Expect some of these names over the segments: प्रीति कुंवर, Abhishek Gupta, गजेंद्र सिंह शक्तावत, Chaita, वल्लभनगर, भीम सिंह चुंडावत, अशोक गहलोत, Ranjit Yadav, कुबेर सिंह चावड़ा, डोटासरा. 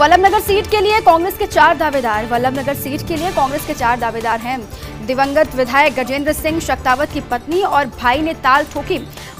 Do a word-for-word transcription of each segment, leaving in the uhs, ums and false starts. वल्लभनगर seat के लिए कांग्रेस के चार दावेदार वल्लभनगर सीट के लिए कांग्रेस के चार दावेदार हैं। दिवंगत विधायक गजेंद्र सिंह शक्तावत की पत्नी और भाई ने ताल ठोकी।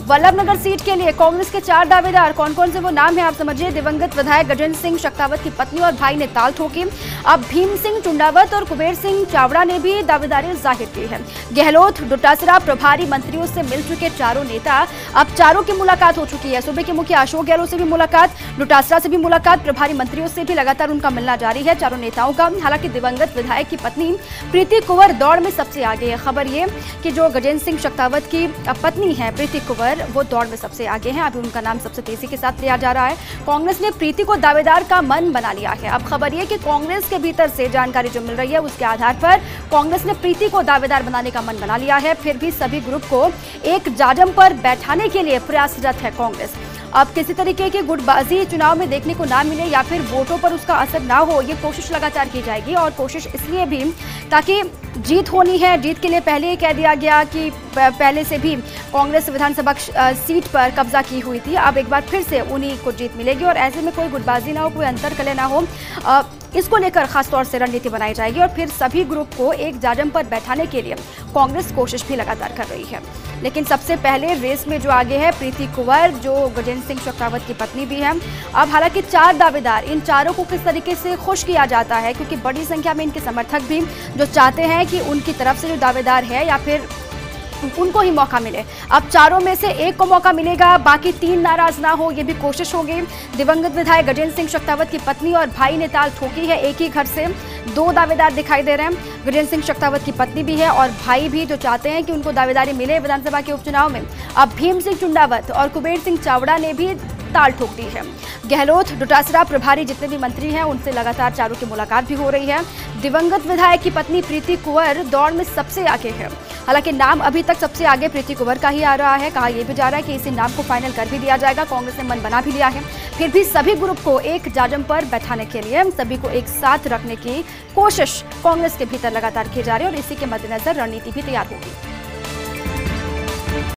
वल्लभनगर सीट के लिए कांग्रेस के चार दावेदार कौन कौन से वो नाम है आप समझिए। दिवंगत विधायक गजेंद्र सिंह शक्तावत की पत्नी और भाई ने ताल ठोकी। अब भीम सिंह चुंडावत और कुबेर सिंह चावड़ा ने भी दावेदारी जाहिर की है। गहलोत डोटासरा प्रभारी मंत्रियों से मिल चुके चारों नेता, अब चारों की मुलाकात हो चुकी है। सूबे के मुखिया अशोक गहलोत से भी मुलाकात, डोटासरा से भी मुलाकात, प्रभारी मंत्रियों से भी लगातार उनका मिलना जारी है चारों नेताओं का। हालांकि दिवंगत विधायक की पत्नी प्रीति कुंवर दौड़ में सबसे आगे है। खबर ये कि जो गजेंद्र सिंह शक्तावत की पत्नी है प्रीति कुंवर, वो दौड़ में सबसे आगे हैं। अभी उनका नाम सबसे तेजी के साथ लिया जा रहा है। कांग्रेस ने प्रीति को दावेदार का मन बना लिया है। अब खबर यह कि कांग्रेस के भीतर से जानकारी जो मिल रही है उसके आधार पर कांग्रेस ने प्रीति को दावेदार बनाने का मन बना लिया है। फिर भी सभी ग्रुप को एक जाजम पर बैठाने के लिए प्रयासरत है कांग्रेस। अब किसी तरीके की गुटबाजी चुनाव में देखने को ना मिले या फिर वोटों पर उसका असर ना हो, ये कोशिश लगातार की जाएगी। और कोशिश इसलिए भी ताकि जीत होनी है, जीत के लिए पहले ही कह दिया गया कि पहले से भी कांग्रेस विधानसभा सीट पर कब्जा की हुई थी। अब एक बार फिर से उन्हीं को जीत मिलेगी और ऐसे में कोई गुटबाजी ना हो, कोई अंतरकलह ना हो, इसको लेकर खासतौर से रणनीति बनाई जाएगी। और फिर सभी ग्रुप को एक जाजम पर बैठाने के लिए कांग्रेस कोशिश भी लगातार कर रही है। लेकिन सबसे पहले रेस में जो आगे है प्रीति कुंवर, जो गजेंद्र सिंह शक्तावत की पत्नी भी है। अब हालांकि चार दावेदार, इन चारों को किस तरीके से खुश किया जाता है, क्योंकि बड़ी संख्या में इनके समर्थक भी जो चाहते हैं कि उनकी तरफ से जो दावेदार है या फिर उनको ही मौका मिले। अब चारों में से एक को मौका मिलेगा, बाकी तीन नाराज ना हो, ये भी कोशिश होगी। दिवंगत विधायक गजेंद्र सिंह शक्तावत की पत्नी और भाई ने ताल ठोकी है। एक ही घर से दो दावेदार दिखाई दे रहे हैं। गजेंद्र सिंह शक्तावत की पत्नी भी है और भाई भी, जो चाहते हैं कि उनको दावेदारी मिले विधानसभा के उपचुनाव में। अब भीम सिंह चुंडावत और कुबेर सिंह चावड़ा ने भी ताल ठोक दी है। गहलोत डोटासरा प्रभारी जितने भी मंत्री हैं उनसे लगातार चारों की मुलाकात भी हो रही है। दिवंगत विधायक की पत्नी प्रीति कुंवर दौड़ में सबसे आगे है। हालांकि नाम अभी तक सबसे आगे प्रीति कुंवर का ही आ रहा है। कहा यह भी जा रहा है कि इसी नाम को फाइनल कर भी दिया जाएगा, कांग्रेस ने मन बना भी लिया है। फिर भी सभी ग्रुप को एक जाजम पर बैठाने के लिए, सभी को एक साथ रखने की कोशिश कांग्रेस के भीतर लगातार की जा रही है और इसी के मद्देनजर रणनीति भी तैयार होगी।